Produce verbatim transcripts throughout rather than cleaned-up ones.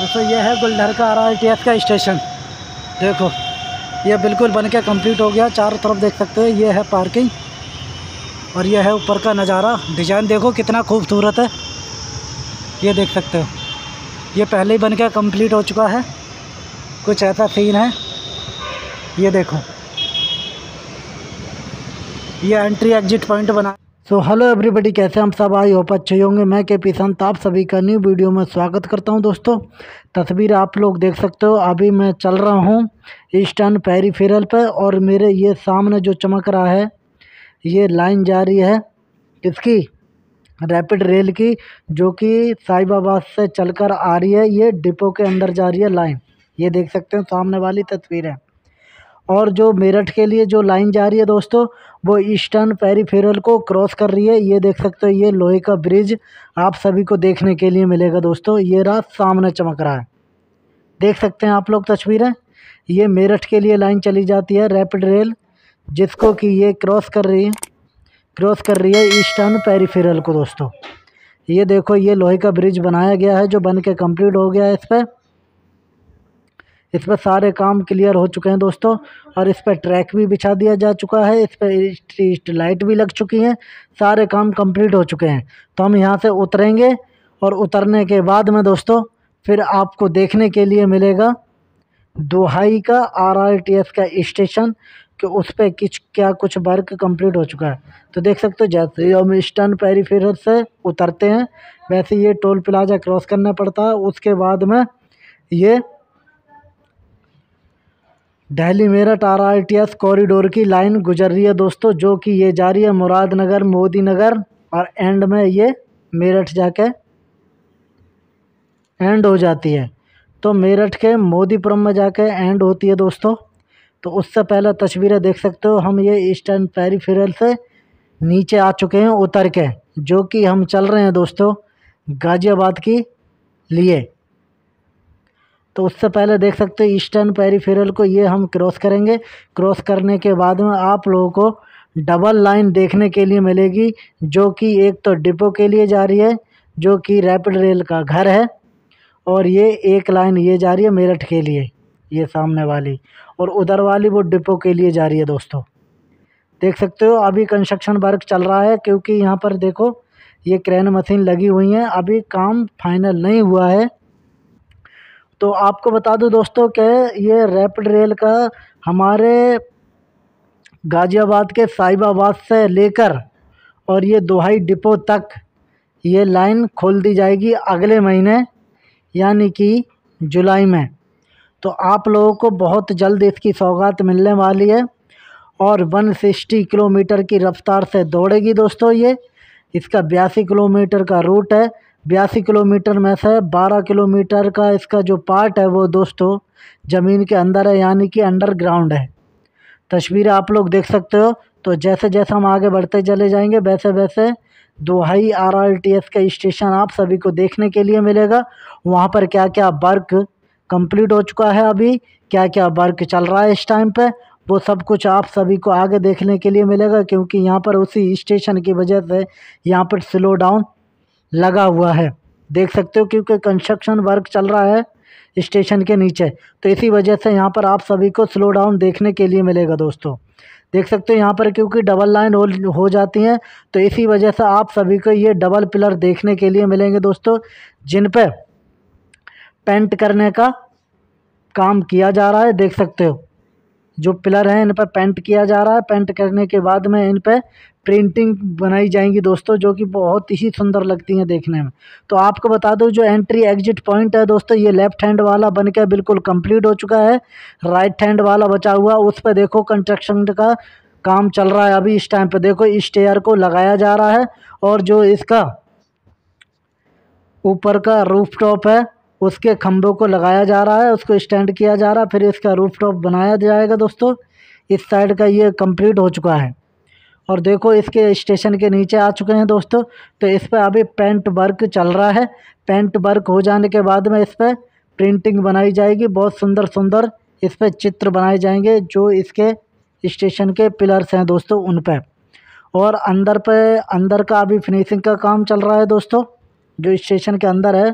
दोस्तों ये है गुलधर का आरआरटीएस का स्टेशन। देखो ये बिल्कुल बनके कंप्लीट हो गया, चारों तरफ देख सकते हो। ये है पार्किंग और ये है ऊपर का नज़ारा। डिज़ाइन देखो कितना खूबसूरत है, ये देख सकते हो। ये पहले ही बनके कंप्लीट हो चुका है, कुछ ऐसा सीन है। ये देखो ये एंट्री एग्जिट पॉइंट बना। सो हेलो एवरीबॉडी, कैसे हम सब, आई होप अच्छे होंगे। मैं के पी संत आप सभी का न्यू वीडियो में स्वागत करता हूं। दोस्तों तस्वीर आप लोग देख सकते हो, अभी मैं चल रहा हूं ईस्टर्न पेरिफेरल पर और मेरे ये सामने जो चमक रहा है ये लाइन जा रही है इसकी रैपिड रेल की, जो कि साहिबाबाद से चलकर आ रही है। ये डिपो के अंदर जा रही है लाइन, ये देख सकते हो सामने वाली तस्वीर है। और जो मेरठ के लिए जो लाइन जा रही है दोस्तों, वो ईस्टर्न पेरिफेरल को क्रॉस कर रही है। ये देख सकते हो ये लोहे का ब्रिज आप सभी को देखने के लिए मिलेगा दोस्तों। ये रात सामने चमक रहा है, देख सकते हैं आप लोग तस्वीरें। ये मेरठ के लिए लाइन चली जाती है रैपिड रेल, जिसको कि ये क्रॉस कर रही है क्रॉस कर रही है ईस्टर्न पेरिफेरल को। दोस्तों ये देखो ये लोहे का ब्रिज बनाया गया है, जो बन के कम्प्लीट हो गया है। इस पर इस पर सारे काम क्लियर हो चुके हैं दोस्तों, और इस पर ट्रैक भी बिछा दिया जा चुका है। इस पर स्ट्रीट लाइट भी लग चुकी हैं, सारे काम कंप्लीट हो चुके हैं। तो हम यहाँ से उतरेंगे और उतरने के बाद में दोस्तों फिर आपको देखने के लिए मिलेगा दुहाई का आरआरटीएस का स्टेशन, कि उस पर किच क्या कुछ वर्क कंप्लीट हो चुका है। तो देख सकते हो जैसे हम ईस्टर्न पेरिफेरल से उतरते हैं, वैसे ये टोल प्लाजा क्रॉस करना पड़ता है। उसके बाद में ये दिल्ली मेरठ आरआरटीएस कॉरिडोर की लाइन गुजर रही है दोस्तों, जो कि ये जा रही है मुरादनगर, मोदी नगर, और एंड में ये मेरठ जाके एंड हो जाती है। तो मेरठ के मोदीपुरम में जाके एंड होती है दोस्तों। तो उससे पहले तस्वीरें देख सकते हो, हम ये ईस्टर्न पेरिफेरल से नीचे आ चुके हैं उतर के, जो कि हम चल रहे हैं दोस्तों गाज़ियाबाद के लिए। तो उससे पहले देख सकते हो ईस्टर्न पेरिफेरल को ये हम क्रॉस करेंगे। क्रॉस करने के बाद में आप लोगों को डबल लाइन देखने के लिए मिलेगी, जो कि एक तो डिपो के लिए जा रही है, जो कि रैपिड रेल का घर है, और ये एक लाइन ये जा रही है मेरठ के लिए, ये सामने वाली, और उधर वाली वो डिपो के लिए जा रही है दोस्तों। देख सकते हो अभी कंस्ट्रक्शन वर्क चल रहा है, क्योंकि यहाँ पर देखो ये क्रेन मशीन लगी हुई हैं, अभी काम फाइनल नहीं हुआ है। तो आपको बता दूं दोस्तों कि ये रैपिड रेल का हमारे गाज़ियाबाद के साहिबाबाद से लेकर और ये दुहाई डिपो तक ये लाइन खोल दी जाएगी अगले महीने, यानी कि जुलाई में। तो आप लोगों को बहुत जल्द इसकी सौगात मिलने वाली है, और एक सौ साठ किलोमीटर की रफ़्तार से दौड़ेगी दोस्तों। ये इसका बयासी किलोमीटर का रूट है। बयासी किलोमीटर में से बारह किलोमीटर का इसका जो पार्ट है वो दोस्तों ज़मीन के अंदर है, यानी कि अंडरग्राउंड है। तस्वीर आप लोग देख सकते हो। तो जैसे जैसे हम आगे बढ़ते चले जाएंगे, वैसे वैसे दुहाई आरआरटीएस का स्टेशन आप सभी को देखने के लिए मिलेगा। वहाँ पर क्या क्या वर्क कंप्लीट हो चुका है, अभी क्या क्या वर्क चल रहा है इस टाइम पर, वो सब कुछ आप सभी को आगे देखने के लिए मिलेगा। क्योंकि यहाँ पर उसी स्टेशन की वजह से यहाँ पर स्लो डाउन लगा हुआ है, देख सकते हो, क्योंकि कंस्ट्रक्शन वर्क चल रहा है स्टेशन के नीचे। तो इसी वजह से यहाँ पर आप सभी को स्लो डाउन देखने के लिए मिलेगा दोस्तों। देख सकते हो यहाँ पर क्योंकि डबल लाइन हो, हो जाती हैं, तो इसी वजह से आप सभी को ये डबल पिलर देखने के लिए मिलेंगे दोस्तों, जिन पे पेंट करने का काम किया जा रहा है। देख सकते हो जो पिलर हैं इन पर पेंट किया जा रहा है। पेंट करने के बाद में इन पर प्रिंटिंग बनाई जाएंगी दोस्तों, जो कि बहुत ही सुंदर लगती हैं देखने में। तो आपको बता दूं जो एंट्री एग्जिट पॉइंट है दोस्तों, ये लेफ़्ट हैंड वाला बनकर बिल्कुल कंप्लीट हो चुका है। राइट हैंड वाला बचा हुआ, उस पर देखो कंस्ट्रक्शन का काम चल रहा है अभी इस टाइम पर। देखो स्टेयर को लगाया जा रहा है, और जो इसका ऊपर का रूफ टॉप है उसके खम्भों को लगाया जा रहा है, उसको स्टैंड किया जा रहा है, फिर इसका रूफ टॉप बनाया जाएगा दोस्तों। इस साइड का ये कंप्लीट हो चुका है, और देखो इसके स्टेशन के नीचे आ चुके हैं दोस्तों। तो इस पर अभी पेंट वर्क चल रहा है। पेंट वर्क हो जाने के बाद में इस पर प्रिंटिंग बनाई जाएगी, बहुत सुंदर सुंदर इस पर चित्र बनाए जाएंगे, जो इसके स्टेशन के पिलर्स हैं दोस्तों उन पर। और अंदर पे अंदर का अभी फिनिशिंग का काम चल रहा है दोस्तों, जो स्टेशन के अंदर है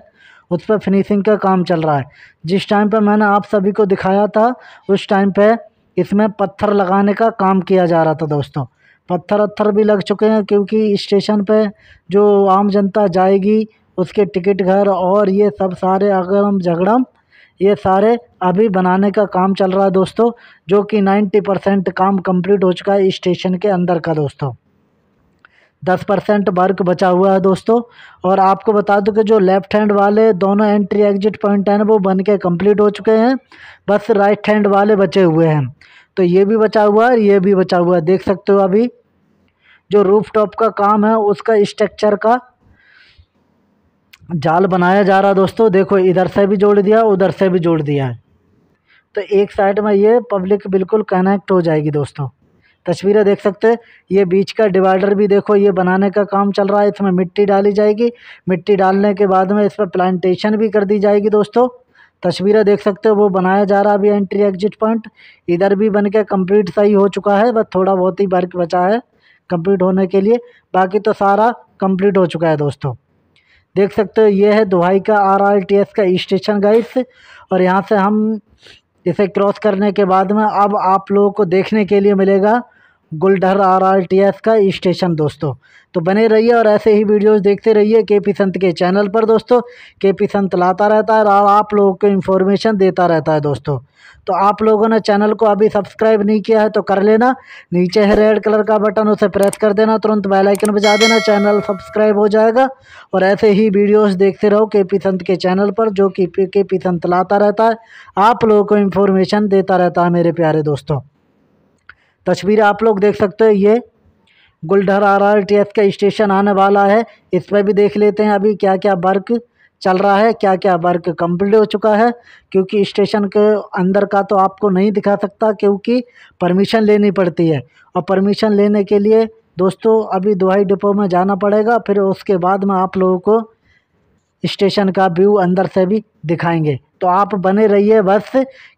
उस पर फिनिशिंग का काम चल रहा है। जिस टाइम पर मैंने आप सभी को दिखाया था उस टाइम पर इसमें पत्थर लगाने का काम किया जा रहा था दोस्तों। पत्थर पत्थर भी लग चुके हैं क्योंकि स्टेशन पे जो आम जनता जाएगी उसके टिकट घर और ये सब सारे अगड़म झगड़म ये सारे अभी बनाने का काम चल रहा है दोस्तों, जो कि नाइन्टी परसेंट काम कंप्लीट हो चुका है स्टेशन के अंदर का दोस्तों। दस परसेंट वर्क बचा हुआ है दोस्तों। और आपको बता दूं कि जो लेफ़्ट हैंड वाले दोनों एंट्री एग्जिट पॉइंट हैं वो बन के कम्प्लीट हो चुके हैं, बस राइट हैंड वाले बचे हुए हैं। तो ये भी बचा हुआ है, ये भी बचा हुआ है, देख सकते हो। अभी जो रूफटॉप का काम है उसका स्ट्रक्चर का जाल बनाया जा रहा है दोस्तों। देखो इधर से भी जोड़ दिया, उधर से भी जोड़ दिया है, तो एक साइड में ये पब्लिक बिल्कुल कनेक्ट हो जाएगी दोस्तों। तस्वीरें देख सकते हैं। ये बीच का डिवाइडर भी देखो ये बनाने का काम चल रहा है। इसमें मिट्टी डाली जाएगी, मिट्टी डालने के बाद में इस पर प्लांटेशन भी कर दी जाएगी दोस्तों। तस्वीरें देख सकते हो, वो बनाया जा रहा है अभी एंट्री एग्जिट पॉइंट। इधर भी बन के कम्प्लीट सही हो चुका है, बस थोड़ा बहुत ही वर्क बचा है कम्प्लीट होने के लिए, बाकी तो सारा कम्प्लीट हो चुका है दोस्तों। देख सकते हो ये है दुहाई का आर आर टी एस का स्टेशन गाइड्स। और यहाँ से हम इसे क्रॉस करने के बाद में अब आप लोगों को देखने के लिए मिलेगा Guldhar R R T S का स्टेशन दोस्तों। तो बने रहिए और ऐसे ही वीडियोस देखते रहिए के पी संत के चैनल पर दोस्तों। के पी संत लाता रहता है और आप लोगों को इन्फॉर्मेशन देता रहता है दोस्तों। तो आप लोगों ने चैनल को अभी सब्सक्राइब नहीं किया है तो कर लेना, नीचे है रेड कलर का बटन उसे प्रेस कर देना, तुरंत बेल आइकन बजा देना, चैनल सब्सक्राइब हो जाएगा। और ऐसे ही वीडियोस देखते रहो के पी संत के चैनल पर, जो कि के पी संत लाता रहता है, आप लोगों को इन्फॉर्मेशन देता रहता है मेरे प्यारे दोस्तों। तस्वीर आप लोग देख सकते हो, ये Guldhar R R T S का स्टेशन आने वाला है। इस पर भी देख लेते हैं अभी क्या क्या वर्क चल रहा है, क्या क्या वर्क कंप्लीट हो चुका है, क्योंकि स्टेशन के अंदर का तो आपको नहीं दिखा सकता क्योंकि परमिशन लेनी पड़ती है। और परमिशन लेने के लिए दोस्तों अभी दुहाई डिपो में जाना पड़ेगा, फिर उसके बाद में आप लोगों को स्टेशन का व्यू अंदर से भी दिखाएंगे। तो आप बने रहिए, बस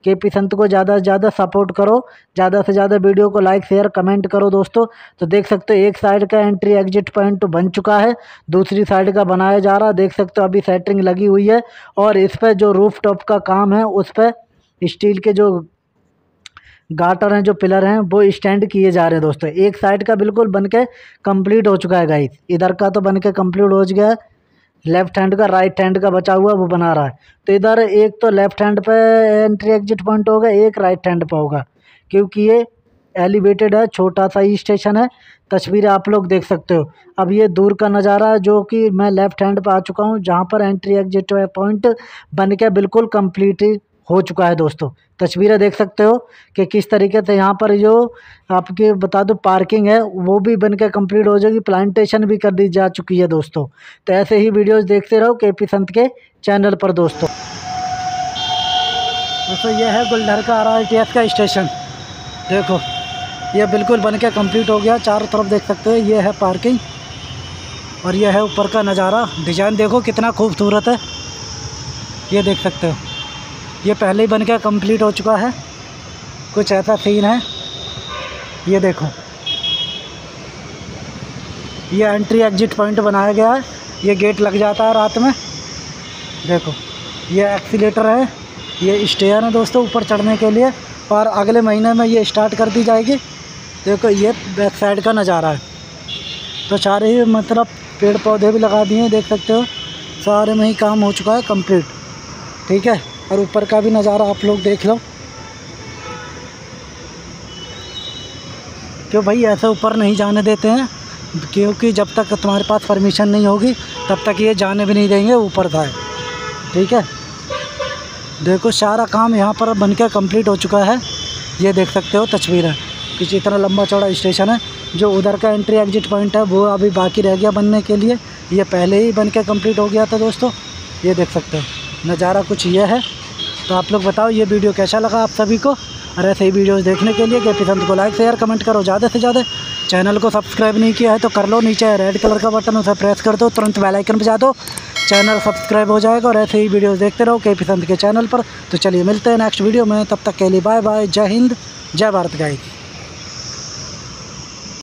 के पी संत को ज़्यादा से ज़्यादा सपोर्ट करो, ज़्यादा से ज़्यादा वीडियो को लाइक शेयर कमेंट करो दोस्तों। तो देख सकते हो एक साइड का एंट्री एग्जिट पॉइंट बन चुका है, दूसरी साइड का बनाया जा रहा है। देख सकते हो अभी सेटरिंग लगी हुई है और इस पर जो रूफ टॉप का काम है उस पर स्टील के जो गाटर हैं, जो पिलर हैं, वो स्टैंड किए जा रहे हैं दोस्तों। एक साइड का बिल्कुल बन के कम्प्लीट हो चुका है गाइस, इधर का तो बन के कम्प्लीट हो गया है। लेफ़्ट हैंड का राइट हैंड का बचा हुआ वो बना रहा है। तो इधर एक तो लेफ़्ट हैंड पे एंट्री एग्जिट पॉइंट होगा, एक राइट हैंड पे होगा, क्योंकि ये एलिवेटेड है, छोटा सा ही स्टेशन है। तस्वीर आप लोग देख सकते हो। अब ये दूर का नज़ारा है, जो कि मैं लेफ़्ट हैंड पे आ चुका हूँ जहाँ पर एंट्री एग्जिट पॉइंट बन के बिल्कुल कम्प्लीट हो चुका है दोस्तों। तस्वीरें देख सकते हो कि किस तरीके से यहाँ पर जो आपके बता दो पार्किंग है वो भी बन के कम्प्लीट हो जाएगी, प्लांटेशन भी कर दी जा चुकी है दोस्तों। तो ऐसे ही वीडियोस देखते रहो के पी संत के चैनल पर दोस्तों। दोस्तों ये है गुलढर का आर आर टी एस का स्टेशन। देखो ये बिल्कुल बन के कम्प्लीट हो गया, चारों तरफ देख सकते हो। ये है पार्किंग और यह है ऊपर का नज़ारा। डिज़ाइन देखो कितना खूबसूरत है, ये देख सकते हो। ये पहले ही बन के कम्प्लीट हो चुका है, कुछ ऐसा सीन है। ये देखो ये एंट्री एग्जिट पॉइंट बनाया गया है, ये गेट लग जाता है रात में। देखो ये एक्सीलेटर है, ये स्टेयर है दोस्तों ऊपर चढ़ने के लिए, और अगले महीने में ये स्टार्ट कर दी जाएगी। देखो ये बैक साइड का नज़ारा है। तो सारे ही मतलब पेड़ पौधे भी लगा दिए हैं, देख सकते हो। सारे में ही काम हो चुका है कम्प्लीट, ठीक है। और ऊपर का भी नज़ारा आप लोग देख लो। क्यों भाई ऐसे ऊपर नहीं जाने देते हैं, क्योंकि जब तक तुम्हारे पास परमिशन नहीं होगी तब तक ये जाने भी नहीं देंगे ऊपर का, ठीक है। देखो सारा काम यहाँ पर बन के कम्प्लीट हो चुका है, ये देख सकते हो। तस्वीरें किसी इतना लंबा चौड़ा स्टेशन है। जो उधर का एंट्री एग्जिट पॉइंट है वो अभी बाकी रह गया बनने के लिए, ये पहले ही बन के कम्प्लीट हो गया था दोस्तों। ये देख सकते हो नज़ारा कुछ ये है। तो आप लोग बताओ ये वीडियो कैसा लगा आप सभी को, और ऐसे ही वीडियोस देखने के लिए के पी संत को लाइक शेयर कमेंट करो ज़्यादा से ज़्यादा। चैनल को सब्सक्राइब नहीं किया है तो कर लो, नीचे रेड कलर का बटन उसे प्रेस कर दो, तुरंत बेल आइकन बजा दो, चैनल सब्सक्राइब हो जाएगा। और ऐसे ही वीडियोस देखते रहो के पी संत के चैनल पर। तो चलिए मिलते हैं नेक्स्ट वीडियो में, तब तक के लिए बाय बाय, जय हिंद, जय भारत गाइस।